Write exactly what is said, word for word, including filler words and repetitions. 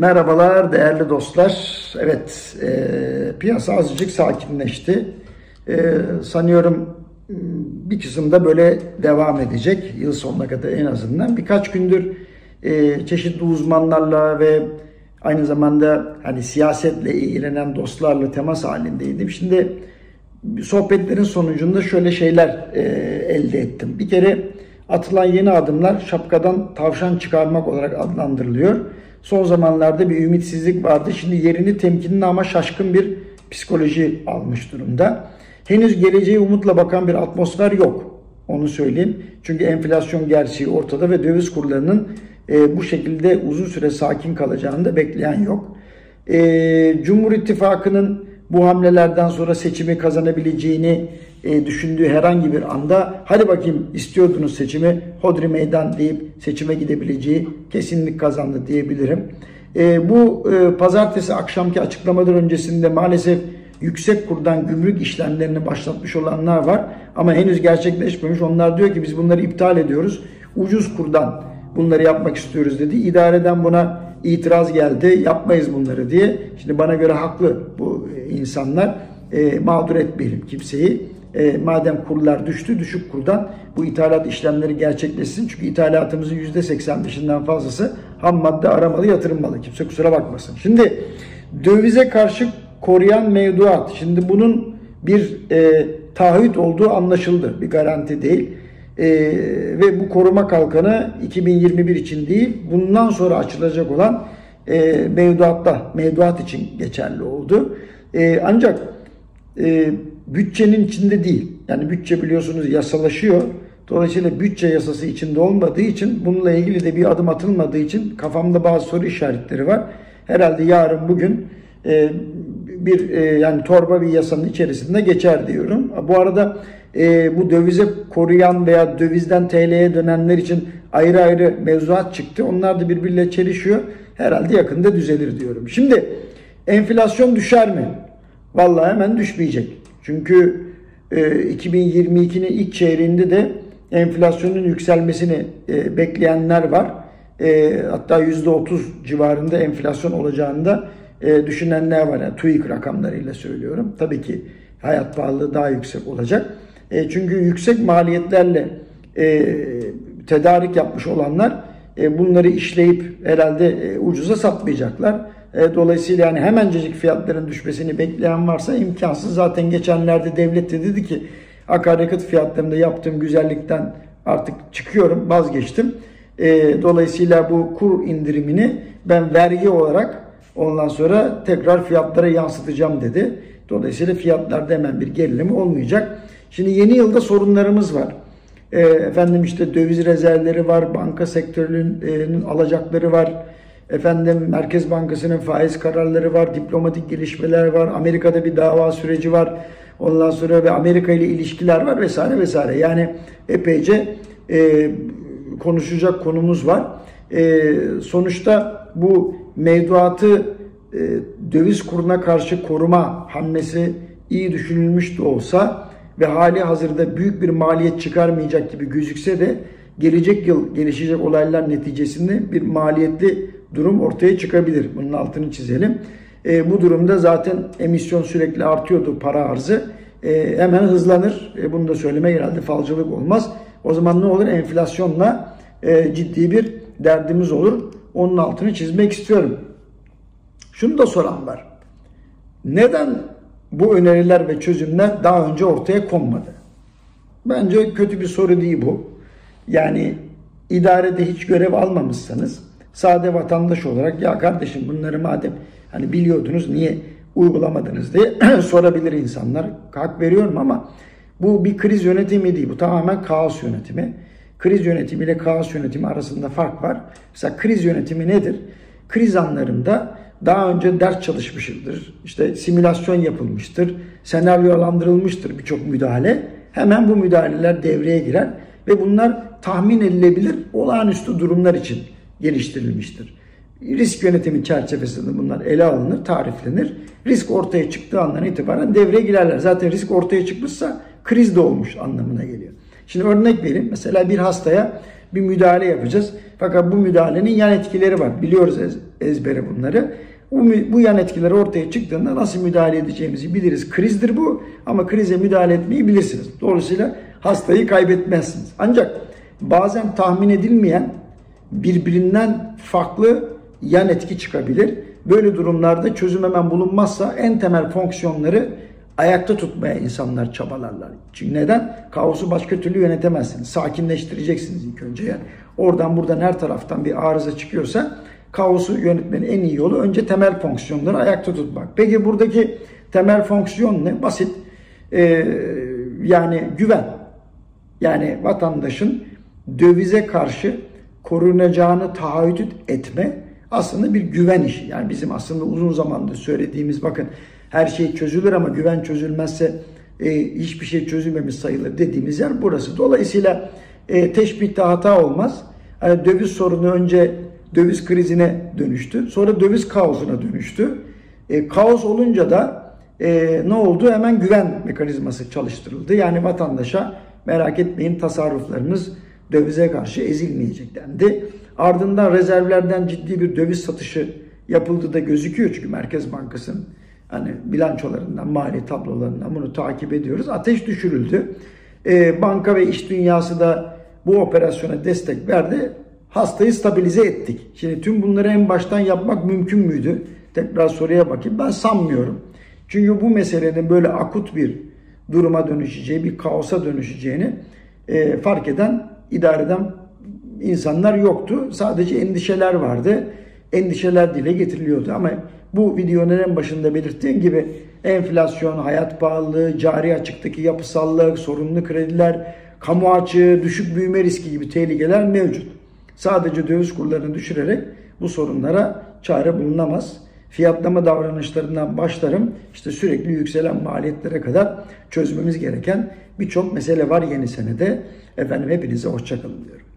Merhabalar değerli dostlar. Evet, e, piyasa azıcık sakinleşti. E, sanıyorum bir kısımda böyle devam edecek. Yıl sonuna kadar en azından. Birkaç gündür e, çeşitli uzmanlarla ve aynı zamanda hani siyasetle ilgilenen dostlarla temas halindeydim. Şimdi sohbetlerin sonucunda şöyle şeyler e, elde ettim. Bir kere atılan yeni adımlar şapkadan tavşan çıkarmak olarak adlandırılıyor. Son zamanlarda bir ümitsizlik vardı. Şimdi yerini temkinli ama şaşkın bir psikoloji almış durumda. Henüz geleceğe umutla bakan bir atmosfer yok. Onu söyleyeyim. Çünkü enflasyon gerçeği ortada ve döviz kurlarının e, bu şekilde uzun süre sakin kalacağını da bekleyen yok. E, Cumhur İttifakı'nın bu hamlelerden sonra seçimi kazanabileceğini e, düşündüğü herhangi bir anda hadi bakayım istiyordunuz seçimi, hodri meydan deyip seçime gidebileceği kesinlik kazandı diyebilirim. E, bu e, pazartesi akşamki açıklamalar öncesinde maalesef yüksek kurdan gümrük işlemlerini başlatmış olanlar var ama henüz gerçekleşmemiş. Onlar diyor ki biz bunları iptal ediyoruz. Ucuz kurdan bunları yapmak istiyoruz dedi. İdareden buna itiraz geldi. Yapmayız bunları diye. Şimdi bana göre haklı bu insanlar. E, mağdur etmeyelim kimseyi. E, madem kurlar düştü, düşük kurdan bu ithalat işlemleri gerçekleşsin. Çünkü ithalatımızın yüzde seksen beşinden fazlası ham madde, aramalı, yatırımmalı. Kimse kusura bakmasın. Şimdi dövize karşı koruyan mevduat. Şimdi bunun bir e, taahhüt olduğu anlaşıldı. Bir garanti değil. Ee, ve bu koruma kalkanı iki bin yirmi bir için değil, bundan sonra açılacak olan e, mevduatta, mevduat için geçerli oldu. E, ancak e, bütçenin içinde değil. Yani bütçe biliyorsunuz yasalaşıyor. Dolayısıyla bütçe yasası içinde olmadığı için, bununla ilgili de bir adım atılmadığı için kafamda bazı soru işaretleri var. Herhalde yarın bugün e, bir e, yani torba bir yasanın içerisinde geçer diyorum. Bu arada e, bu dövize koruyan veya dövizden T L'ye dönenler için ayrı ayrı mevzuat çıktı. Onlar da birbiriyle çelişiyor. Herhalde yakında düzelir diyorum. Şimdi enflasyon düşer mi? Vallahi hemen düşmeyecek. Çünkü e, iki bin yirmi ikinin ilk çeyreğinde de enflasyonun yükselmesini e, bekleyenler var. E, hatta yüzde otuz civarında enflasyon olacağını da E, düşünenler var. Yani TÜİK rakamlarıyla söylüyorum. Tabii ki hayat pahalılığı daha yüksek olacak. E, çünkü yüksek maliyetlerle e, tedarik yapmış olanlar e, bunları işleyip herhalde e, ucuza satmayacaklar. E, dolayısıyla yani hemencecik fiyatların düşmesini bekleyen varsa imkansız. Zaten geçenlerde devlet de dedi ki akaryakıt fiyatlarında yaptığım güzellikten artık çıkıyorum, vazgeçtim. E, dolayısıyla bu kur indirimini ben vergi olarak ondan sonra tekrar fiyatlara yansıtacağım dedi. Dolayısıyla fiyatlarda hemen bir gerileme olmayacak. Şimdi yeni yılda sorunlarımız var. E, efendim işte döviz rezervleri var, banka sektörünün e, alacakları var. Efendim Merkez Bankası'nın faiz kararları var, diplomatik gelişmeler var. Amerika'da bir dava süreci var. Ondan sonra ve Amerika ile ilişkiler var vesaire vesaire. Yani epeyce e, konuşacak konumuz var. E, sonuçta bu mevduatı e, döviz kuruna karşı koruma hamlesi iyi düşünülmüş de olsa ve hali hazırda büyük bir maliyet çıkarmayacak gibi gözükse de gelecek yıl gelişecek olaylar neticesinde bir maliyetli durum ortaya çıkabilir. Bunun altını çizelim. E, bu durumda zaten emisyon sürekli artıyordu, para arzı. E, hemen hızlanır. E, bunu da söylemek herhalde falcılık olmaz. O zaman ne olur? Enflasyonla e, ciddi bir derdimiz olur. Onun altını çizmek istiyorum. Şunu da soran var. Neden bu öneriler ve çözümler daha önce ortaya konmadı? Bence kötü bir soru değil bu. Yani idarede hiç görev almamışsanız sade vatandaş olarak ya kardeşim bunları madem hani biliyordunuz niye uygulamadınız diye sorabilir insanlar. Hak veriyorum ama bu bir kriz yönetimi değil. Bu tamamen kaos yönetimi. Kriz yönetimi ile kaos yönetimi arasında fark var. Mesela kriz yönetimi nedir? Kriz anlarında daha önce ders çalışmıştır, işte simülasyon yapılmıştır, senaryolandırılmıştır birçok müdahale. Hemen bu müdahaleler devreye girer ve bunlar tahmin edilebilir olağanüstü durumlar için geliştirilmiştir. Risk yönetimi çerçevesinde bunlar ele alınır, tariflenir. Risk ortaya çıktığı andan itibaren devreye girerler. Zaten risk ortaya çıkmışsa kriz de olmuş anlamına geliyor. Şimdi örnek vereyim. Mesela bir hastaya bir müdahale yapacağız. Fakat bu müdahalenin yan etkileri var. Biliyoruz ez, ezbere bunları. Bu, bu yan etkiler ortaya çıktığında nasıl müdahale edeceğimizi biliriz. Krizdir bu ama krize müdahale etmeyi bilirsiniz. Dolayısıyla hastayı kaybetmezsiniz. Ancak bazen tahmin edilmeyen birbirinden farklı yan etki çıkabilir. Böyle durumlarda çözüm hemen bulunmazsa en temel fonksiyonları ayakta tutmaya insanlar çabalarlar. Çünkü neden? Kaosu başka türlü yönetemezsiniz. Sakinleştireceksiniz ilk önce. Yani oradan buradan her taraftan bir arıza çıkıyorsa kaosu yönetmenin en iyi yolu önce temel fonksiyonları ayakta tutmak. Peki buradaki temel fonksiyon ne? Basit. Ee, yani güven. Yani vatandaşın dövize karşı korunacağını taahhüt etme aslında bir güven işi. Yani bizim aslında uzun zamandır söylediğimiz, bakın her şey çözülür ama güven çözülmezse e, hiçbir şey çözülmemiş sayılır dediğimiz yer burası. Dolayısıyla e, teşbihte hata olmaz. Yani döviz sorunu önce döviz krizine dönüştü. Sonra döviz kaosuna dönüştü. E, kaos olunca da e, ne oldu? Hemen güven mekanizması çalıştırıldı. Yani vatandaşa merak etmeyin tasarruflarınız dövize karşı ezilmeyecek dendi. Ardından rezervlerden ciddi bir döviz satışı yapıldığı da gözüküyor. Çünkü Merkez Bankası'nın hani bilançolarından, mali tablolarından bunu takip ediyoruz. Ateş düşürüldü. E, banka ve iş dünyası da bu operasyona destek verdi. Hastayı stabilize ettik. Şimdi tüm bunları en baştan yapmak mümkün müydü? Tekrar soruya bakayım. Ben sanmıyorum. Çünkü bu meselenin böyle akut bir duruma dönüşeceği, bir kaosa dönüşeceğini e, fark eden, idare eden insanlar yoktu. Sadece endişeler vardı. Endişeler dile getiriliyordu. Ama bu videonun en başında belirttiğim gibi enflasyon, hayat pahalılığı, cari açıktaki yapısallık, sorunlu krediler, kamu açığı, düşük büyüme riski gibi tehlikeler mevcut. Sadece döviz kurlarını düşürerek bu sorunlara çare bulunamaz. Fiyatlama davranışlarından başlarım. İşte sürekli yükselen maliyetlere kadar çözmemiz gereken birçok mesele var yeni senede. Efendim hepinize hoşça kalın diyorum.